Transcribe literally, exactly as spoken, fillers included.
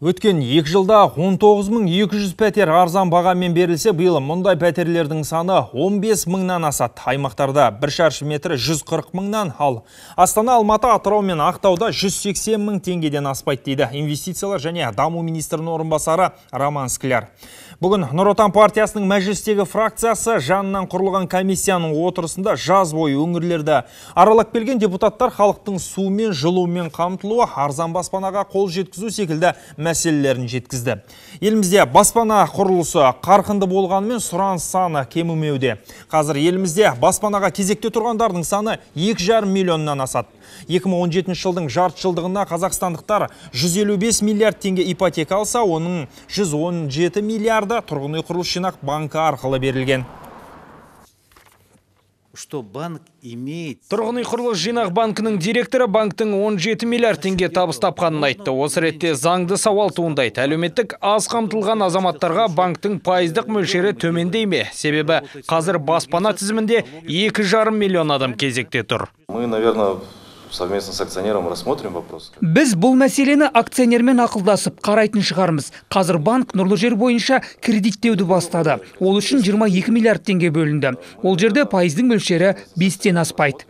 Өткен екі жылда он тоғыз мың екі жүз пәтер арзан бағамен берілсе, биыл мұндай пәтерлердің саны он бес мыңнан асады. Аймақтарда бір шаршы метрі жүз қырық мыңнан, ал Астана, Алматы, Атырау мен Ақтауда жүз сексен мың теңгеден аспайды дейді инвестициялар және даму министрінің орынбасары Роман Скляр. Бүгін Нұр Отан партиясының мәжілістегі фракциясы жанынан құрылған комиссияның отырысында жаз бойы өңірлерді аралап келген депутаттар халықтың сумен, жылумен қамтылуы, арзан баспанаға қол жеткізу секілді мәселелерін жеткізді. Елімізде баспана құрылысы қарқынды болғанымен сұраныс саны кемімеуде. Қазір елімізде баспанаға кезекте тұрғандардың саны екі жарым миллионнан асады. екі мың он жетінші жылдың жарты жылдығында қазақстандықтар жүз елу бес миллиард теңге ипотека алса, оның жүз он жеті миллиарды Тұрғын үй құрылыс жинақ банкі арқылы берілген. Тұрғын үй құрылыс жинақ банкінің директоры банктің он жеті миллиард теңге табыс тапқанын айтты. Осы ретте заңды сауал туындайды. Әлеуметтік аз қамтылған азаматтарға банктің пайыздық мөлшері төмендей ме? Себебі қазір баспана тізімінде екі жарым миллион адам кезекте тұр. Мы, наверное, совместно с акционером рассмотрим вопрос. Біз бұл мәселені акционермен ақылдасып қарайтын шығармыз. Қазір банк Нұрлы жер бойынша кредиттеуді бастады. Ол үшін жиырма екі миллиард теңге бөлінді. Ол жерде пайыздың мөлшері бестен аспайды.